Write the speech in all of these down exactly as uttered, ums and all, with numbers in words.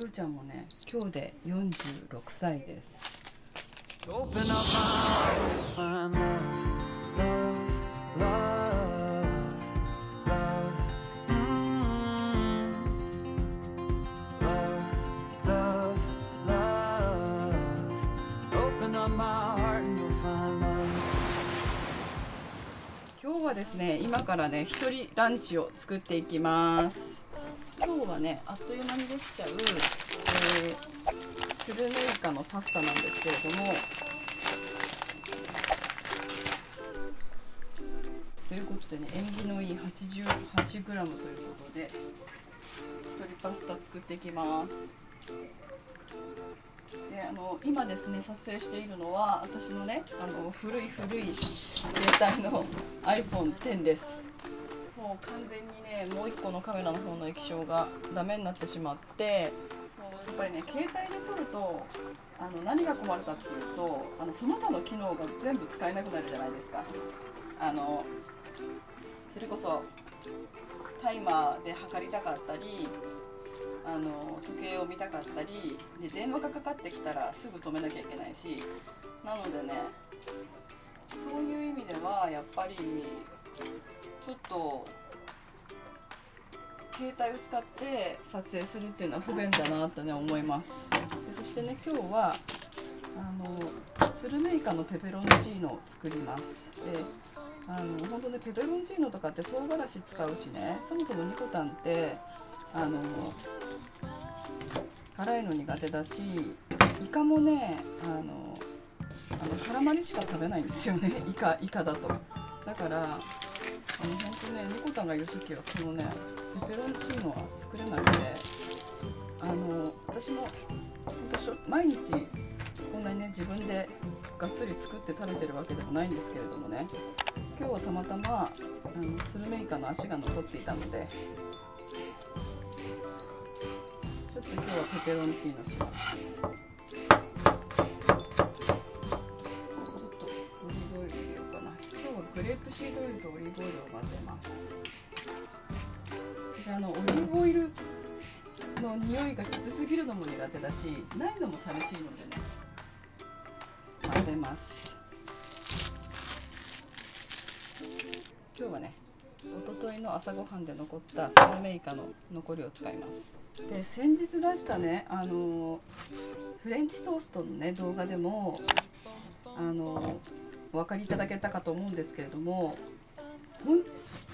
ゆうちゃんもね、今日でよんじゅうろくさいです。今日はですね、今からね、一人ランチを作っていきます。今日はね、あっという間にできちゃう、えー、スルメイカのパスタなんですけれども、ということでね、縁起のいい はちじゅうはちグラム ということで一人パスタ作っていきます。で、あの今ですね、撮影しているのは私のね、あの古い古い携帯の アイフォンテン です。もう完全にね、もういっこのカメラの方の液晶がダメになってしまって、もうやっぱりね、携帯で撮るとあの何が困るかっていうと、あのその他の機能が全部使えなくなるじゃないですか。あのそれこそタイマーで測りたかったり、あの時計を見たかったりで、電話がかかってきたらすぐ止めなきゃいけないし、なのでね、そういう意味ではやっぱりちょっと携帯を使って撮影するっていうのは不便だなってね、思います。で、そしてね、今日はあのスルメイカのペペロンチーノを作ります。で、あの本当ね、ペペロンチーノとかって唐辛子使うしね、そもそもニコタンってあの辛いの苦手だし、イカもね、あのあの絡まりしか食べないんですよね、イカイカだと。だからあの本当ね、ニコタンがいるときはこのね、ペペロンチーノは作れなくて、あの私も本当毎日こんなにね、自分でがっつり作って食べてるわけでもないんですけれどもね、今日はたまたまあのスルメイカの足が残っていたので、ちょっと今日はペペロンチーノします。ちょっとオリーブオイル入れようかな。今日はグレープシードオイルとオリーブオイルを混ぜます。あのオリーブオイルの匂いがきつすぎるのも苦手だし、ないのも寂しいのでね、混ぜます。今日はね、おとといの朝ごはんで残ったスルメイカの残りを使います。で、先日出したね、あのフレンチトーストのね、動画でもあのお分かりいただけたかと思うんですけれども、本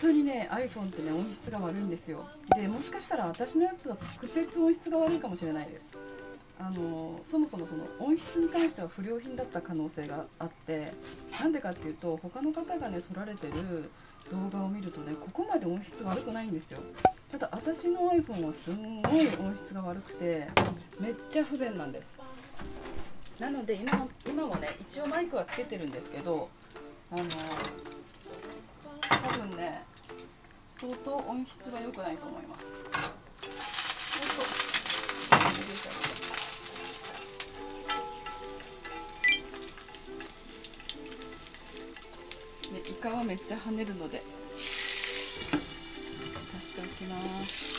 当にね、 アイフォン ってね、音質が悪いんですよ。で、もしかしたら私のやつは特別音質が悪いかもしれないです。あのそもそもその音質に関しては不良品だった可能性があって、なんでかっていうと、他の方がね、撮られてる動画を見るとね、ここまで音質悪くないんですよ。ただ私の アイフォン はすんごい音質が悪くて、めっちゃ不便なんです。なので 今, 今もね、一応マイクはつけてるんですけど、あの多分ね、相当音質が良くないと思います。で、イカはめっちゃ跳ねるので足しておきます。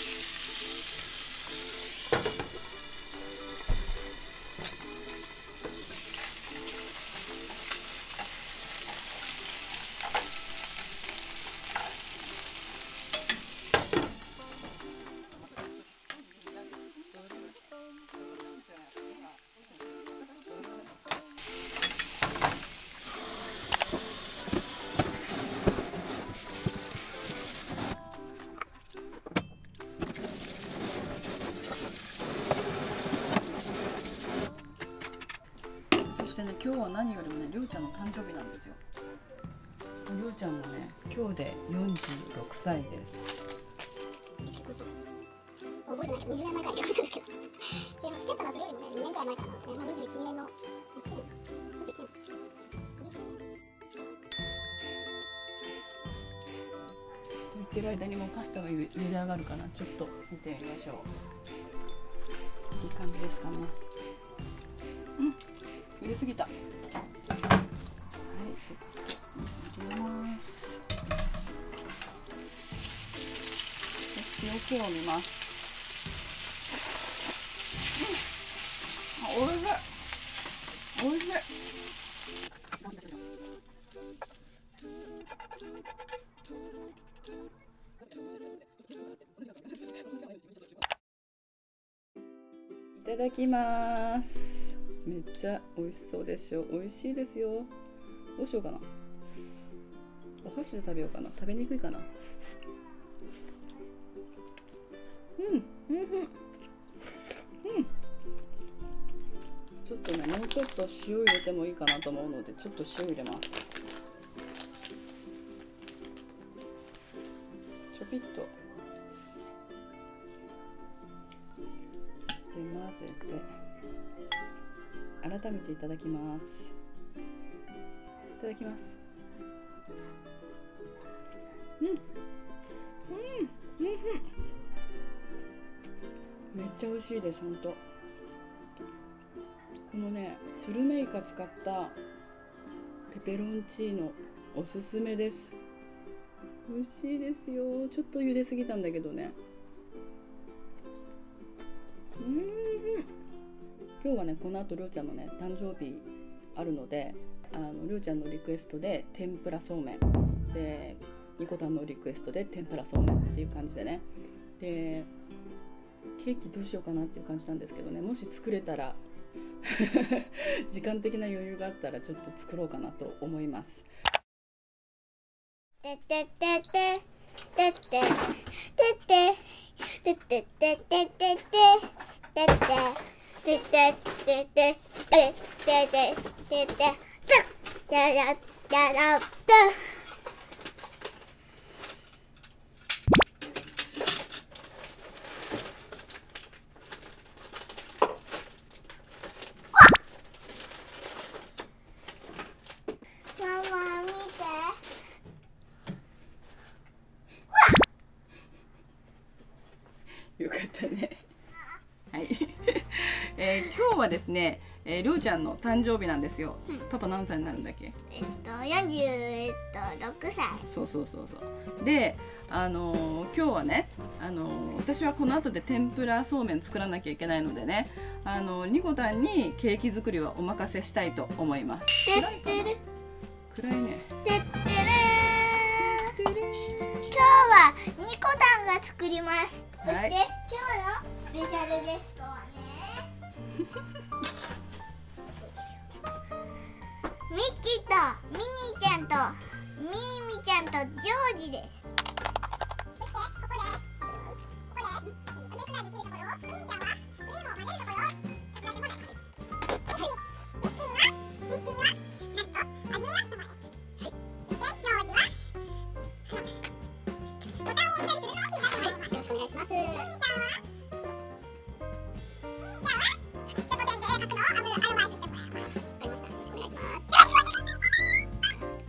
そしてね、今日は何よりもね、りょうちゃんの誕生日なんですよ。りょうちゃんもね、今日でよんじゅうろくさいです。覚えてない、にじゅうねんまえから言ってましたけどでもチケットがそれよりもね、にねんくらい前からなので、まあ、にじゅういちねんのいちねん言ってる間にもうパスタが茹で上がるかな。ちょっと見てみましょう。いい感じですかね。うん、入れすぎた。はい、入れます。塩気を見ます。ただきます。めっちゃ美味しそうでしょ。美味しいですよ。どうしようかな。お箸で食べようかな。食べにくいかな。うんうんうんうん。ちょっとね、もうちょっと塩入れてもいいかなと思うので、ちょっと塩入れます。ちょびっとで混ぜて、改めていただきます。いただきます。うんうんうんうん。めっちゃ美味しいです。ほんとこのね、スルメイカ使ったペペロンチーノおすすめです。美味しいですよ。ちょっと茹ですぎたんだけどね。うーん。今日はね、このあとりょうちゃんのね誕生日あるので、あのりょうちゃんのリクエストで天ぷらそうめんで、にこたんのリクエストで天ぷらそうめんっていう感じでね。でケーキどうしようかなっていう感じなんですけどね、もし作れたら時間的な余裕があったらちょっと作ろうかなと思います。よかったね。はい、えー、今日はですね、えー、りょうちゃんの誕生日なんですよ。うん、パパ何歳になるんだっけ？えっとよんじゅう、えっとろくさい。そうそうそうそう。で、あのー、今日はね、あのー、私はこの後で天ぷらそうめん作らなきゃいけないのでね、あのー、にこたんにケーキ作りはお任せしたいと思います。暗いかな？暗いね。てってるー。てってるー。今日はにこたんが作ります。そして、はい、今日のスペシャルゲストはねミッキーとミニーちゃんとミーミちゃんとジョージです。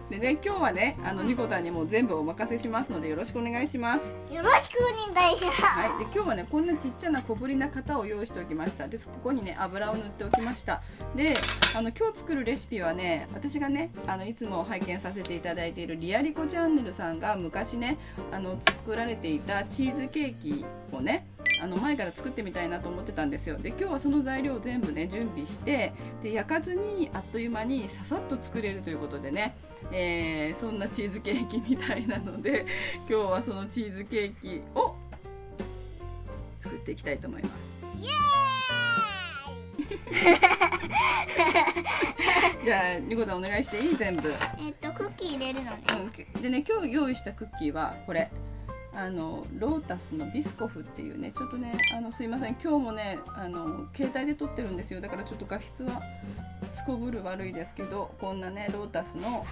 でね、今日はね、あのにこたんにもう全部お任せしますので、よろしくお願いします。よろしくお願いします。はい、で今日はね、こんなちっちゃな小ぶりな型を用意しておきました。で、ここにね、油を塗っておきました。で、あの今日作るレシピはね、私がね、あのいつも拝見させていただいているリアリコチャンネルさんが昔ね、あの作られていたチーズケーキをね、あの前から作ってみたいなと思ってたんですよ。で、今日はその材料を全部ね準備して、で焼かずにあっという間にささっと作れるということでね、えー、そんなチーズケーキみたいなので、今日はそのチーズケーキを作っていきたいと思います。イエーイじゃあ、にこたんお願いしていい？全部。えっとクッキー入れるのね。うん、でね、今日用意したクッキーはこれ。あのロータスのビスコフっていうね、ちょっとね、あのすいません、今日もね、あの携帯で撮ってるんですよ。だからちょっと画質はすこぶる悪いですけど、こんなねロータスの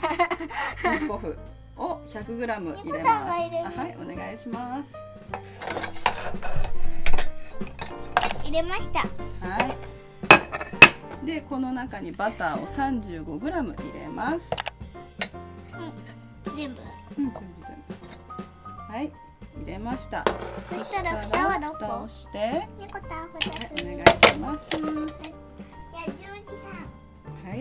ビスコフを ひゃくグラム 入れます。はい、お願いします。入れました。はい。でこの中にバターを さんじゅうごグラム 入れます。うん、全部。うん、全部全部。はい、入れました。そしたら蓋はどこ？蓋をして。ねこたん、蓋する。お願いします。じゃあ、ジョージさん。はい。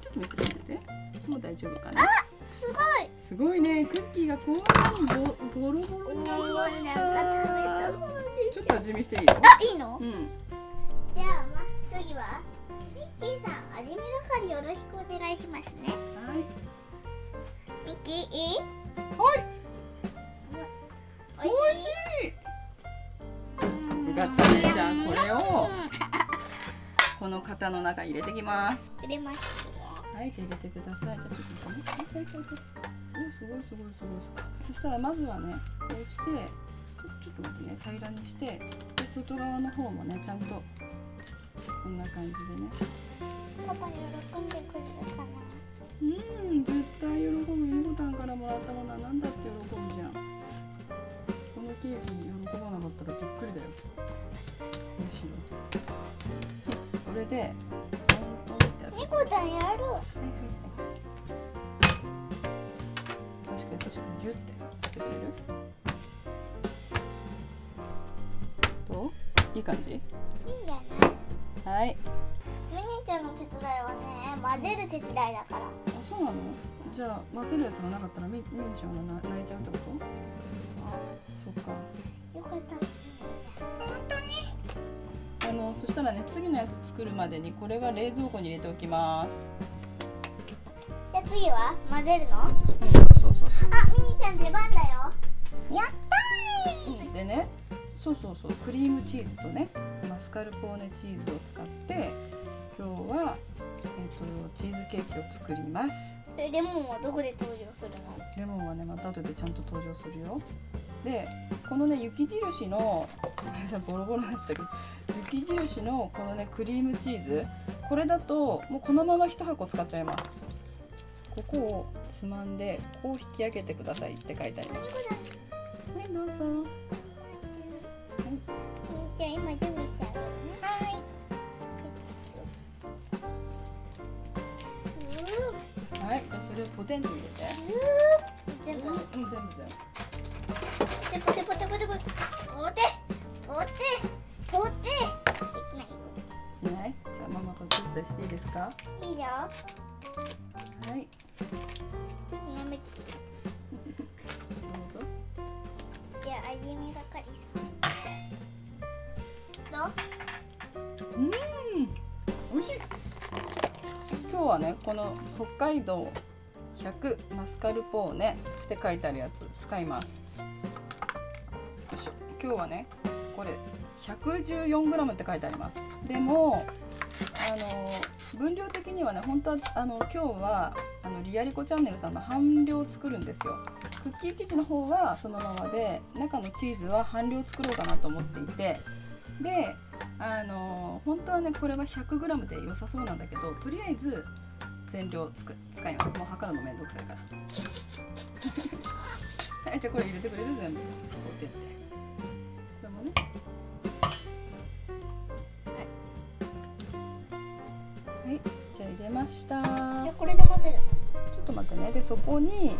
ちょっと見せてみて。もう大丈夫かな。あ、すごい。すごいね、クッキーがこんなにボボロボロになりました。ちょっと味見していいよ。あ、いいの？うん。じゃあ、次は。ミッキーさん、味見係よろしくお願いしますね。はい。ミキいい？はい。おいしい。よかったね。じゃあこれをこの型の中に入れてきます。入れます。はい、じゃあ入れてください。ちょっとちょっと。お、すごいすごいすごい。そしたらまずはね、こうしてちょっと待ってね、平らにして、で外側の方もね、ちゃんとこんな感じでね。パパ喜んでくれるかな。うん、絶対喜ぶ。ゆうこたんからもらったものはなんだって喜ぶじゃん。このケーキ喜ばなかったらびっくりだよ。むしろ。これでトントンってやって。ゆうこたんやる。優しく優しくギュってしてくれる？どう？いい感じ？いいんじゃない？はい。ミニちゃんの手伝いはね、混ぜる手伝いだから。あ、そうなの？じゃあ混ぜるやつがなかったらミニちゃんが泣いちゃうってこと？あ、そっか。よかった。本当に？あの、そしたらね、次のやつ作るまでにこれは冷蔵庫に入れておきます。じゃあ次は混ぜるの？うん、そうそうそう。あ、ミニちゃん出番だよ。やったー！うん、でね、そうそうそう、クリームチーズとね、マスカルポーネチーズを使って。今日は、えーと、チーズケーキを作ります。え、レモンはどこで登場するの？レモンはね、また後でちゃんと登場するよ。で、このね、雪印のボロボロでしたけど、雪印のこのね、クリームチーズ、これだともうこのまま一箱使っちゃいます。ここをつまんで、こう引き上げてくださいって書いてあります。はい、どうぞ。じゃあ今準備してあるよね。はい。はい、それをポテンに入れて。全部。うん、全部全部。ポテポテポテポテポテポテポテ。できない。ない？じゃあママがちょっとしていいですか？いいよ。はい。全部舐めてきて。どうぞ。じゃあ味見がかりそう。どう？うん、美味しい。今日はね、この北海道ひゃくマスカルポーネって書いてあるやつ使います。よいしょ。今日はね、これ ひゃくじゅうよんグラム って書いてあります。でもあの分量的にはね、本当はあの今日はあのリアリコチャンネルさんの半量作るんですよ。クッキー生地の方はそのままで、中のチーズは半量作ろうかなと思っていて、で。あの本当はね、これは ひゃくグラム で良さそうなんだけど、とりあえず全量つく使います。もう測るのめんどくさいからはい、じゃあこれ入れてくれる？全部こうやってこれもね、はい、はい、じゃあ入れました。じゃあこれで混ぜる。ちょっと待ってね。でそこに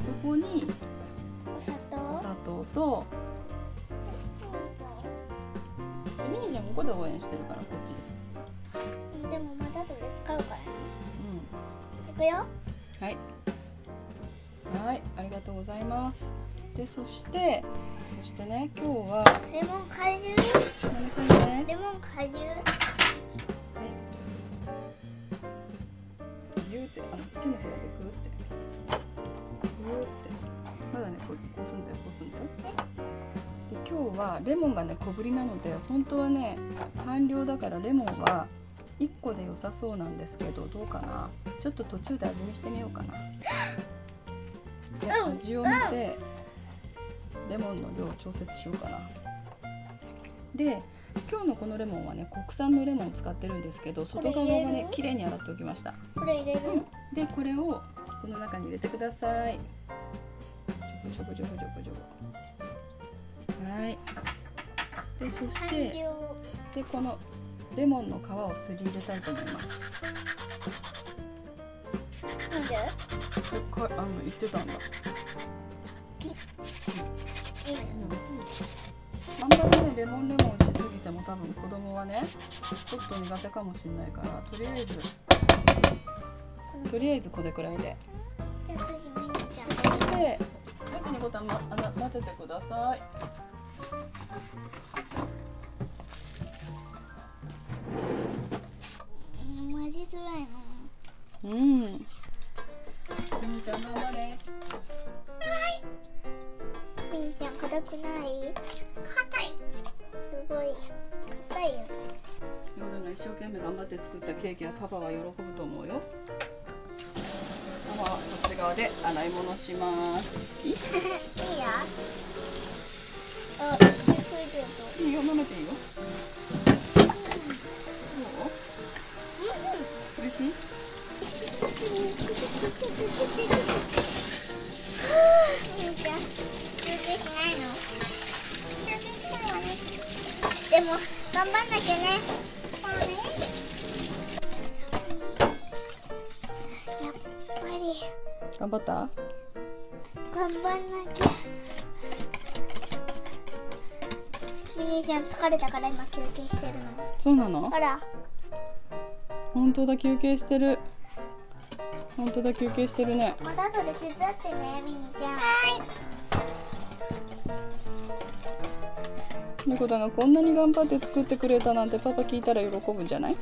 そこにお砂糖、お砂糖とミニちゃんここで応援してるから、こっち。でもまたそれ使うからね。うん。いくよ。はい。はい、ありがとうございます。で、そして、そしてね、今日は。レモン果汁。飲みそうね。レモン果汁。はい。ぎゅーって、あの、手のひらでぐーって。ぐーって。まだね、こう、こうすんだよ、こうすんだよ。今日はレモンがね、小ぶりなので、本当はね半量だからレモンはいっこで良さそうなんですけど、どうかな。ちょっと途中で味見してみようかな。で、味を見てレモンの量を調節しようかな。で今日のこのレモンはね、国産のレモンを使ってるんですけど、外側はね綺麗に洗っておきました。これ入れる？でこれをこの中に入れてください。ジョボジョボジョボジョボジョボ。はい。で、そして、で、このレモンの皮をすり入れたいと思います。なんで？え、か、あの、言ってたんだ。あんまりね、レモンレモンしすぎても、多分子供はね、ちょっと苦手かもしれないから、とりあえず。とりあえず、これくらいで。じゃあ、次、みんなちゃん。そして。にごたん、ま、あの、混ぜてください。混ぜづらいな。うん。みーちゃん頑張れ。生頑張って作ったケーキはパパは喜ぶと思うよ。ママはこっち側で洗い物します。いい？ いいよ。あ、ついてると。いいよ、舐めていいよ。どう？嬉しい？でも頑張んなきゃね。頑張った？頑張んなきゃ。みーちゃん疲れたから今休憩してるの。そうなの？あら。本当だ、休憩してる。本当だ、休憩してるね。また後で手伝ってね、みーちゃん。はい。猫だがこんなに頑張って作ってくれたなんてパパ聞いたら喜ぶんじゃない？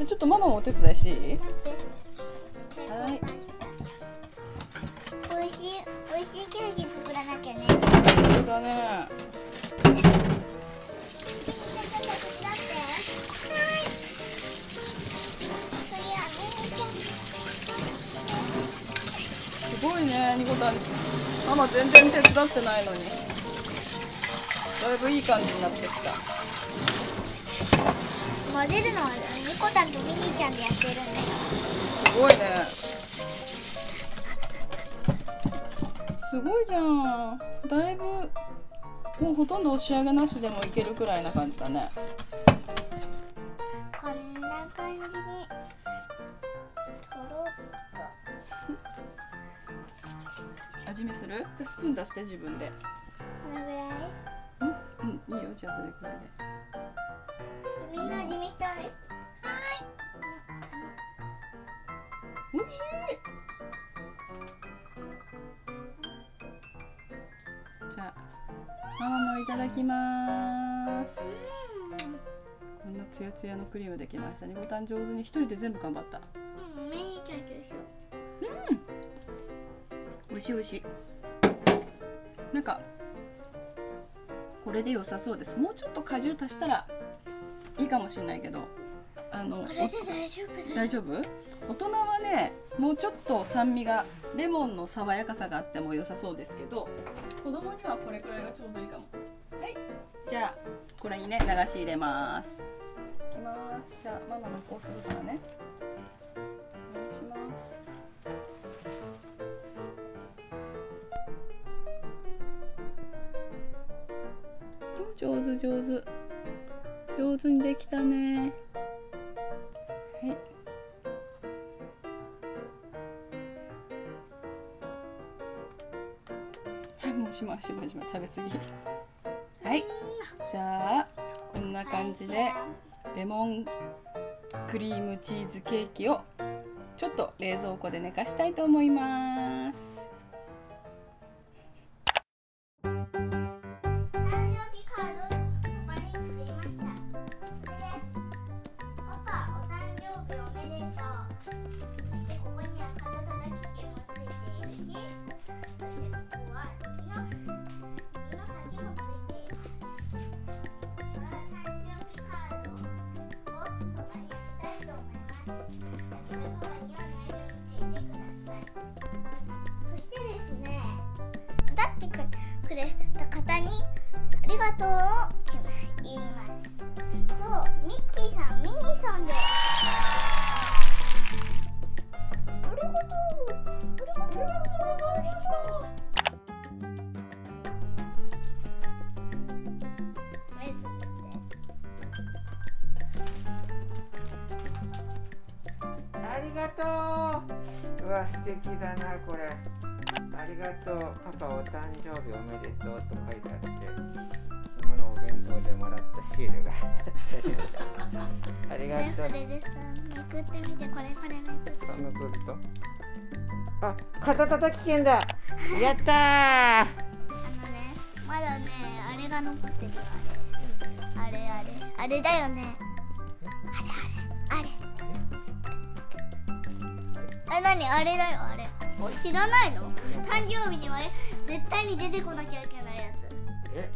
ちょっとママもお手伝いしていい？はい。おいしい、おいしいケーキ作らなきゃね。そうだね。すごいね、ニコタン。ママ全然手伝ってないのに。だいぶいい感じになってきた。混ぜるのはニコタンとミニーちゃんでやってるんだよ。すごいね。すごいじゃん。だいぶもうほとんど仕上げなしでもいけるくらいな感じだね。こんな感じにとろっと味見する？じゃあスプーン出して自分で。このぐらい？うん、うん、いいよ。じゃあそれくらいで。みんな味見したい。はい。美味しい。じゃあママもいただきます。こんなツヤツヤのクリームできましたね。ニコタン上手に一人で全部頑張った。うん、メイちゃんと一緒。うん。美味しい美味しい。なんかこれで良さそうです。もうちょっと果汁足したら。いいかもしれないけど、あのこれで大丈夫大丈夫？大人はね、もうちょっと酸味がレモンの爽やかさがあっても良さそうですけど、子供にはこれくらいがちょうどいいかも。はい、じゃあこれにね流し入れます。いきます。じゃあママのこうするからね。お願いします。上手上手。上手にできたね。はい。はい、もうしましましま食べ過ぎ。はい。じゃあこんな感じでレモンクリームチーズケーキをちょっと冷蔵庫で寝かしたいと思います。くれた方にありがとうを言います。そう、ミッキーさん、ミニーさんです。ありがとう。ありがとうございました。目つぶって。ありがとう。うわ、素敵だな、これ。ありがとう、パパお誕生日おめでとうと書いてあって、今のお弁当でもらったシールがありがとう。ね、それでさ、めくってみて、これこれめくって。あ、肩たたき券だ。やったー。あのね、まだね、あれが残ってる。あれ、あれ、あれだよね。あれ、あれ、あれ。え、なに、あれだよ、あれ。知らないの？誕生日には絶対に出てこなきゃいけないやつ。え？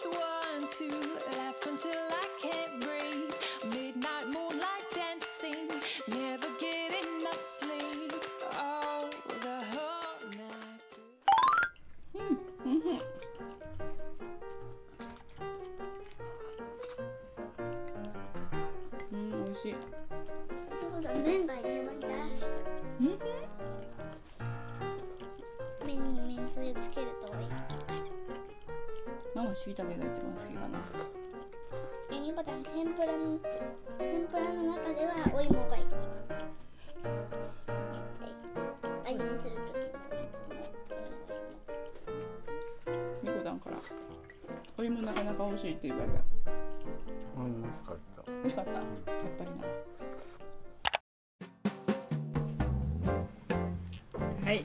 just want to laugh until I can't breathe. Midnight moonlight dancing, never get enough sleep. Oh, the whole night through. Mm hmm. Mm, 美味しい。そうだ、麺が一番大好き。うん？麺に麺つゆつけると美味しい。ママ椎茸が一番好きかな。え、ゆうこちゃん、天ぷらの天ぷらの中ではお芋が一番。絶対味見するときにいつもお芋。ゆうこちゃんからお芋なかなか欲しいって言われた。お芋美味しかった。美味しかった。やっぱりな。はい、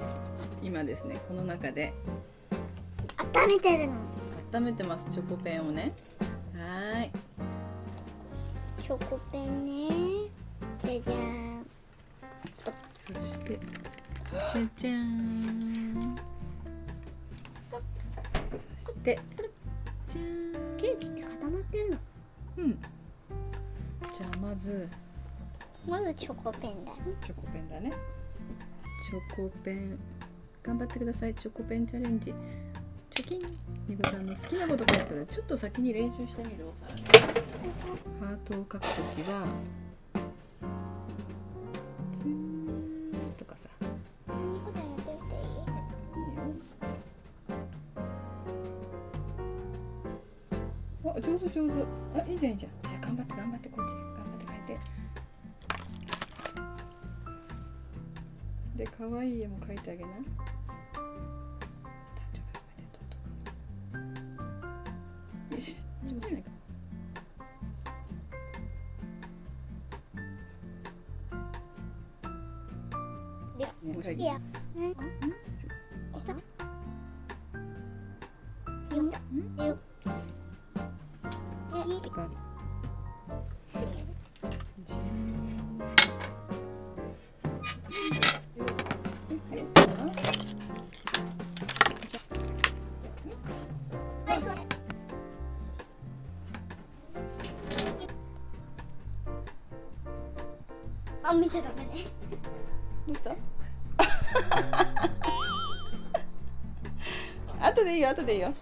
今ですね、この中で温めてるの。温めてます、チョコペンをね。はーい、チョコペンね。じゃじゃーん。そしてじゃじゃーん。そしてじゃーん。ケーキって固まってるの？うん。じゃあまずまずチョコペンだね。チョコペンだね。チョコペン頑張ってください。チョコペンチャレンジ。ニコちゃんの好きなこと書くので、ちょっと先に練習してみる。お皿にハートを書くときは「チュー」とかさ。ニコちゃんやってみていい？いいよ。あ、上手上手。あ、いいじゃんいいじゃん。じゃあ頑張って頑張って、こっち頑張って書いて。で、かわいい絵も書いてあげな。いや、うん、うん、餌。うん、えよ。え、いいか。じ。はい、それ。あ、見ちゃダメね。どうした？後でいいよ、後でいいよ。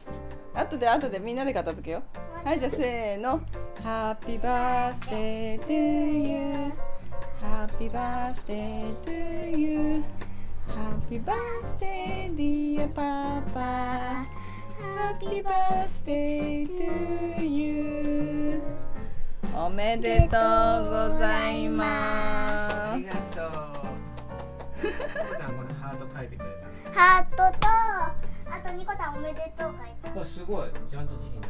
後で後でみんなで片付けよう。はい、じゃあせーの。ハッピーバースデートゥユー。ハッピーバースデートゥユー。ハッピーバースデーディアパパ。ハッピーバースデートゥユー。おめでとうございます。ありがとう。ニコタンこれハート書いてくれた。ハートとあとニコタンおめでとう書いて。これすごいちゃんと字になっ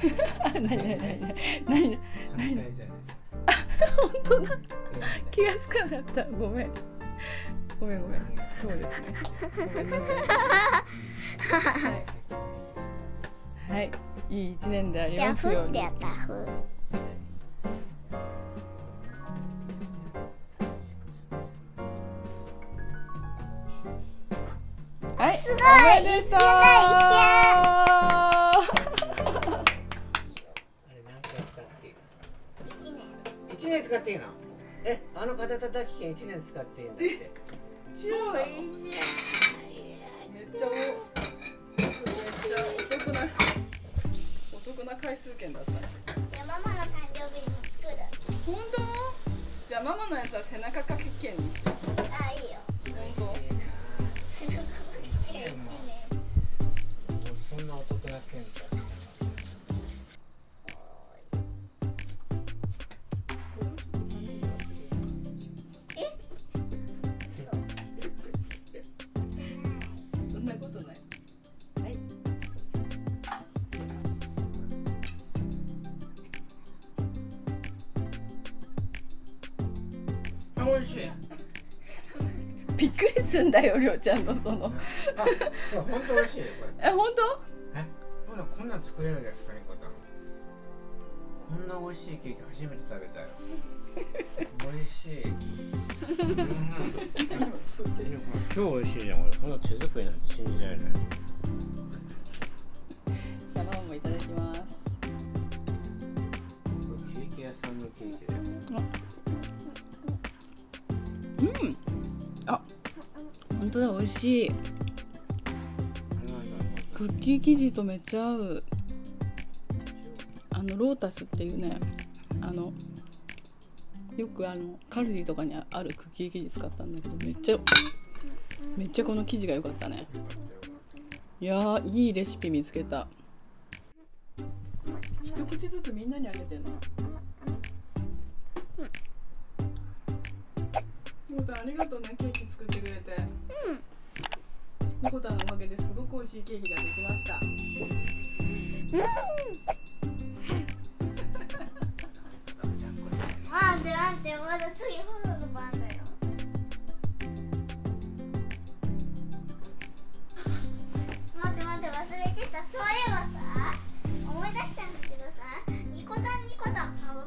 てる。はい。なになになになになになに。あ、本当だ。気がつかなかった。ごめん。ごめんごめん。そうですね。はい。いい一年でありますように。じゃあふってやったふ。はい、すごい、一緒だ、一緒。あれ、何回使っていいの？一年。一年使っていいの？え、あの肩たたき券一年使っていいんだって。超いいじゃん。めっちゃお、めっちゃお得な、お得な回数券だった。じゃあママの誕生日にも作る。本当？じゃあママのやつは背中掛け券にしよう。あ、いいよ。本当？そんなお得な券だ。え？そんなことない。はい。あ、おいしい。びっくりすんだよ、りょうちゃんのその。あ、本当美味しいよこれ。え、本当？こんなん作れるんですか、ニコタン。こんな美味しいケーキ初めて食べたよ。美味しい。超美味しいじゃん、これ。こんな手作りなんて信じられない。卵もいただきます。ケーキ屋さんのケーキだよ。うん、あ、本当だ、美味しい。クッキー生地とめっちゃ合う。あのロータスっていうね、あのよくあのカルディとかにあるクッキー生地使ったんだけど、めっちゃめっちゃこの生地が良かったね。いやー、いいレシピ見つけた。一口ずつみんなにあげてんの。ニコタン、ありがとうね、ケーキ作ってくれて。ニコタンのおかげですごく美味しいケーキができました。うん。なんて、まだ次ホロの番だよ。待って待って、忘れてた。そういえばさ、思い出したんだけどさ、ニコタンニコタンパワー